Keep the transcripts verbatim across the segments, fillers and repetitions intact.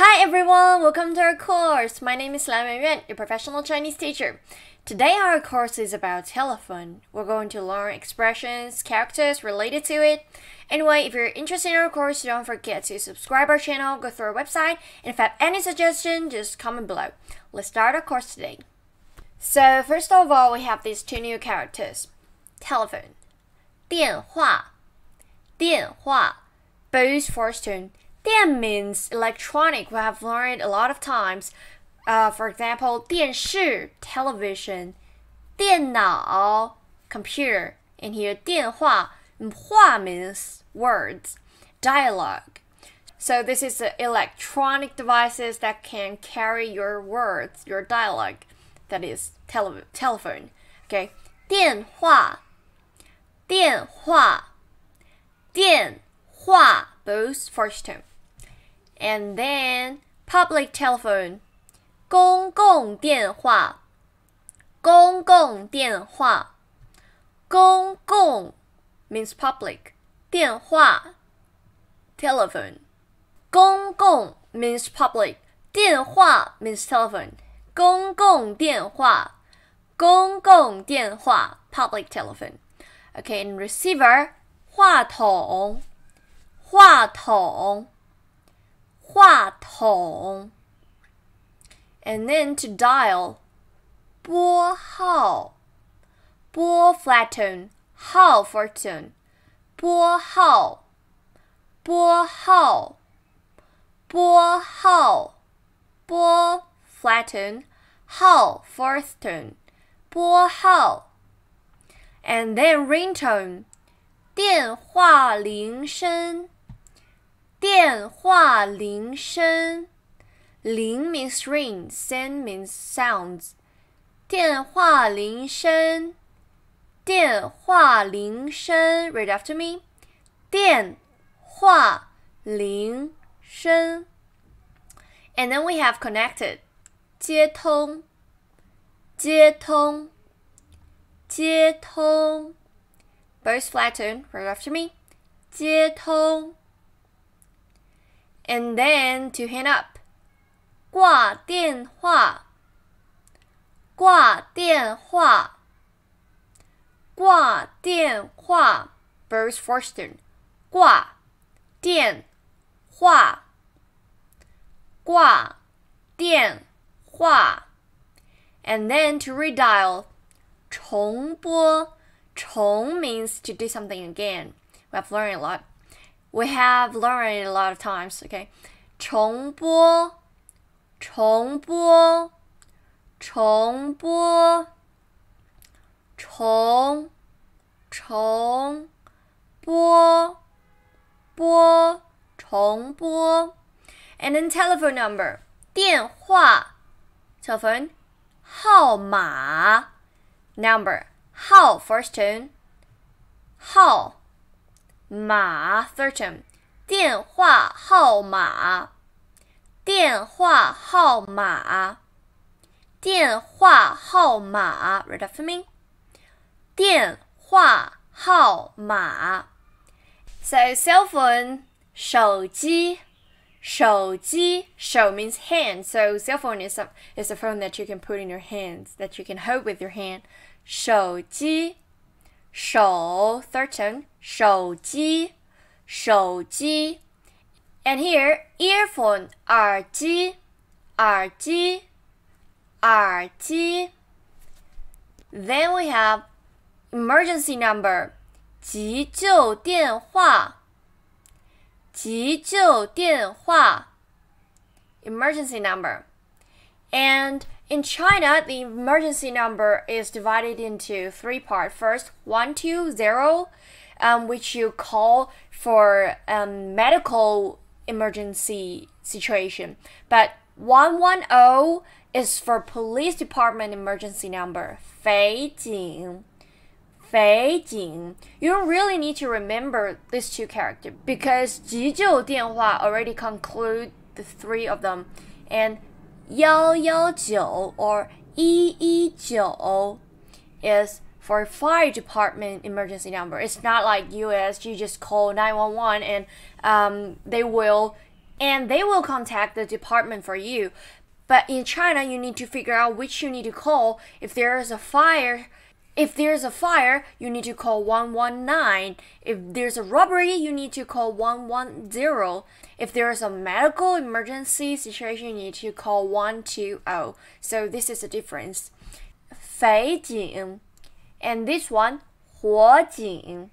Hi everyone, welcome to our course. My name is Lan Menyuan, your professional Chinese teacher. Today our course is about telephone. We're going to learn expressions, characters related to it. Anyway, if you're interested in our course, don't forget to subscribe our channel, go through our website, and if you have any suggestion, just comment below. Let's start our course today. So first of all, we have these two new characters. Telephone, 电话, 电话, both first tone. Dian means electronic. We have learned a lot of times. Uh, for example, 电视 television, 电脑 computer, and here 电话 话 means words, dialogue. So this is the electronic devices that can carry your words, your dialogue. That is tele telephone. Okay, 电话 电话电话 both first tone. And then public telephone, 公共电话, 公共电话, 公共 means public, 电话 telephone, 公共 means public, 电话 means telephone, 公共电话, 公共电话 public telephone. Okay, and receiver, 话筒, 话筒. 话筒 and then to dial 拨号 拨 flat tone 号 fourth tone 拨号拨号拨号拨 flat tone 号 fourth tone 拨号 and then ringtone 电话铃声电话铃声铃 means ring,声 means sounds. 电话铃声电话铃声 read after me. 电话铃声 and then we have connected. 接通接通接通 both flat tone, read after me. 接通 and then to hang up. 挂电话挂电话挂电话 both first tone. 挂电话挂电话 and then to redial. 重播重 means to do something again. We have learned a lot. We have learned a lot of times, okay? 重播重播重播重重播播重播 and then telephone number. 电话 telephone 号码 number 号 first tone 号马 third tone 电话号码电话号码电话号码 read after me. 电话号码 so cell phone 手机手机 手 means hand, so cell phone is a, is a phone that you can put in your hands, that you can hold with your hand. 手机手 third tone 手机手机 and here earphone 耳机耳机耳机 then we have emergency number 急救电话急救电话 emergency number and in China, the emergency number is divided into three parts. First, one two zero, um, which you call for um, medical emergency situation. But one one zero is for police department emergency number. 匪警匪警 You don't really need to remember these two characters because 急救电话 already conclude the three of them. And one one nine or one one nine is for fire department emergency number. It's not like U S, you just call nine one one and um, they will and they will contact the department for you. But in China, you need to figure out which you need to call. If there is a fire, if there's a fire, you need to call one one nine. If there's a robbery, you need to call one one zero. If there is a medical emergency situation, you need to call one two zero. So this is the difference. 匪警, and this one 火警,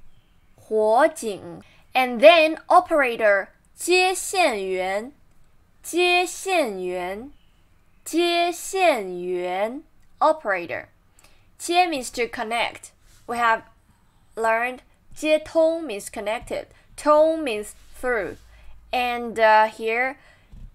火警. And then operator 接线员, 接线员, 接线员, operator. 接 means to connect. We have learned 接通 means connected, 通 means through. And uh, here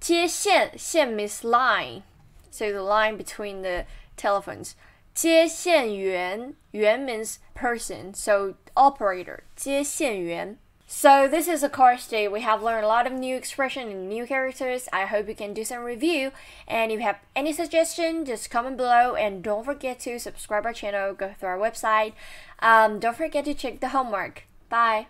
接线, 线 means line. So the line between the telephones. 接线员, 员 means person, so operator, 接线员. So this is a course today. We have learned a lot of new expression and new characters. I hope you can do some review. And if you have any suggestion, just comment below. And don't forget to subscribe our channel, go through our website. Um, don't forget to check the homework. Bye.